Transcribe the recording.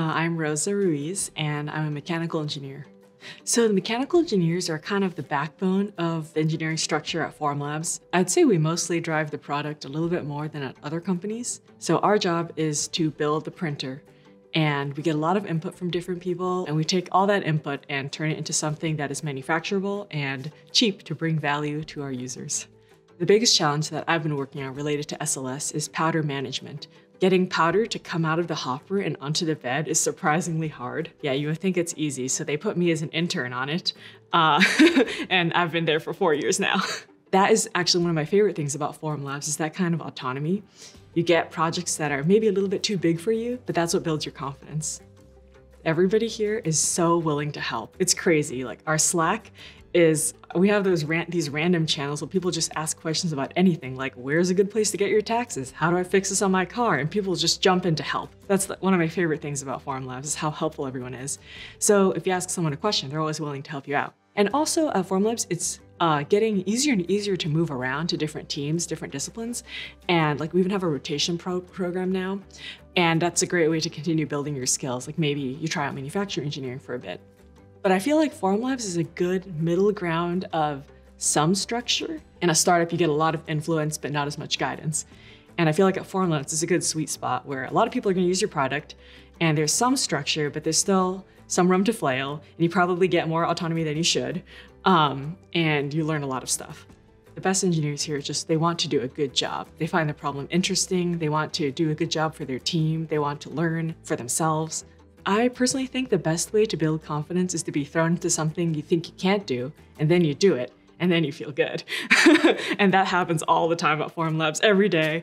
I'm Rosa Ruiz, and I'm a mechanical engineer. So the mechanical engineers are kind of the backbone of the engineering structure at Formlabs. I'd say we mostly drive the product a little bit more than at other companies. So our job is to build the printer, and we get a lot of input from different people, and we take all that input and turn it into something that is manufacturable and cheap to bring value to our users. The biggest challenge that I've been working on related to SLS is powder management. Getting powder to come out of the hopper and onto the bed is surprisingly hard. Yeah, you would think it's easy, so they put me as an intern on it, and I've been there for 4 years now. That is actually one of my favorite things about Formlabs, is that kind of autonomy. You get projects that are maybe a little bit too big for you, but that's what builds your confidence. Everybody here is so willing to help. It's crazy. Like, our Slack is, we have these random channels where people just ask questions about anything, like, where's a good place to get your taxes? How do I fix this on my car? And people just jump in to help. That's one of my favorite things about Formlabs, is how helpful everyone is. So if you ask someone a question, they're always willing to help you out. And also at Formlabs, it's getting easier and easier to move around to different teams, different disciplines. And like, we even have a rotation program now. And that's a great way to continue building your skills. Like, maybe you try out manufacturing engineering for a bit. But I feel like Formlabs is a good middle ground of some structure. In a startup, you get a lot of influence, but not as much guidance. And I feel like at Formlabs, it's a good sweet spot where a lot of people are gonna use your product, and there's some structure, but there's still some room to flail, and you probably get more autonomy than you should, and you learn a lot of stuff. The best engineers here, just, they want to do a good job. They find the problem interesting. They want to do a good job for their team. They want to learn for themselves. I personally think the best way to build confidence is to be thrown into something you think you can't do, and then you do it, and then you feel good. And that happens all the time at Formlabs, every day.